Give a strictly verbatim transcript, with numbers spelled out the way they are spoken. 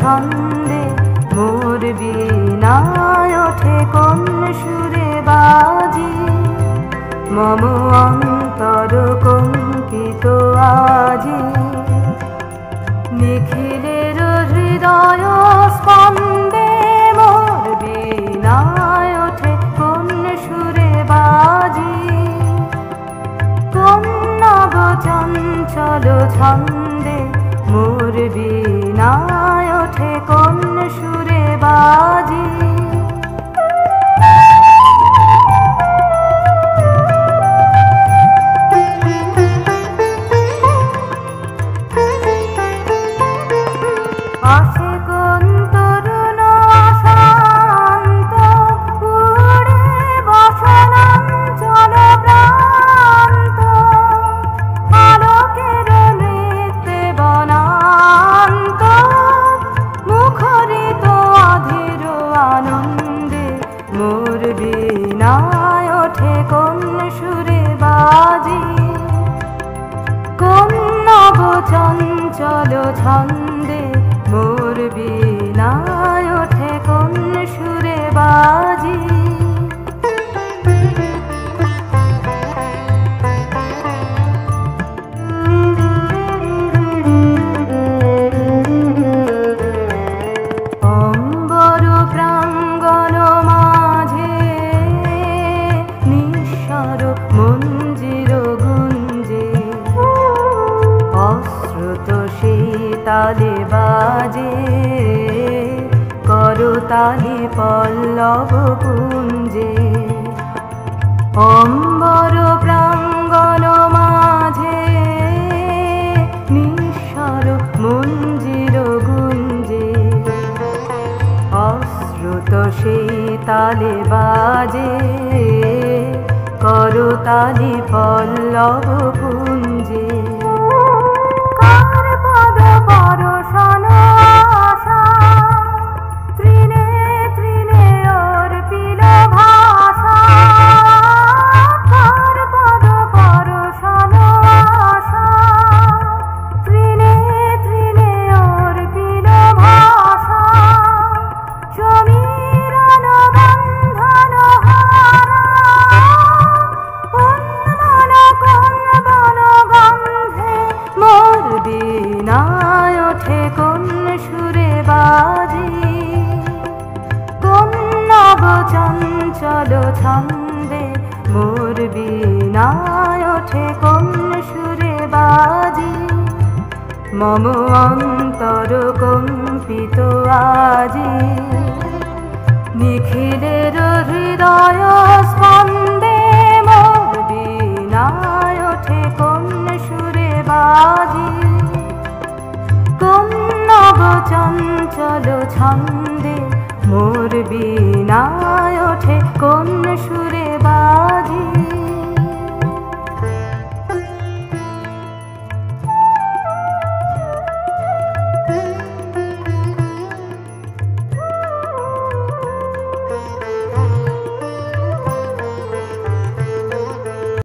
ছন্দে মোর বিনা ওঠে কোন সুরে বাজি, মম অন্তর কম্পিত আজি। নিখিলের হৃদয় স্পন্দে মোর বিনা ওঠে কোন সুরে বাজি, কোন নব চঞ্চল ছন্দে মোর বিনা ওঠে কোন সুরে বাজি। চলো ছন্দে মোর বিনা ওঠে কোন সুরে বাজি। অম্বর প্রাঙ্গণ মাঝে নিঃস্বর মঞ্জির গুঞ্জে তালে বাজে করতালি পল্লব কুঞ্জে। অম্বর প্রাঙ্গণ মাঝে নিঃস্বর মঞ্জির গুঞ্জে, অশ্রুত সেই তালে বাজে করতালি পল্লব কুঞ্জে। চলো ছন্দে মোর বিনা ওঠে কোন সুরে বাজি, মম অন্তর কম্পিত আজি। নিখিলের হৃদয়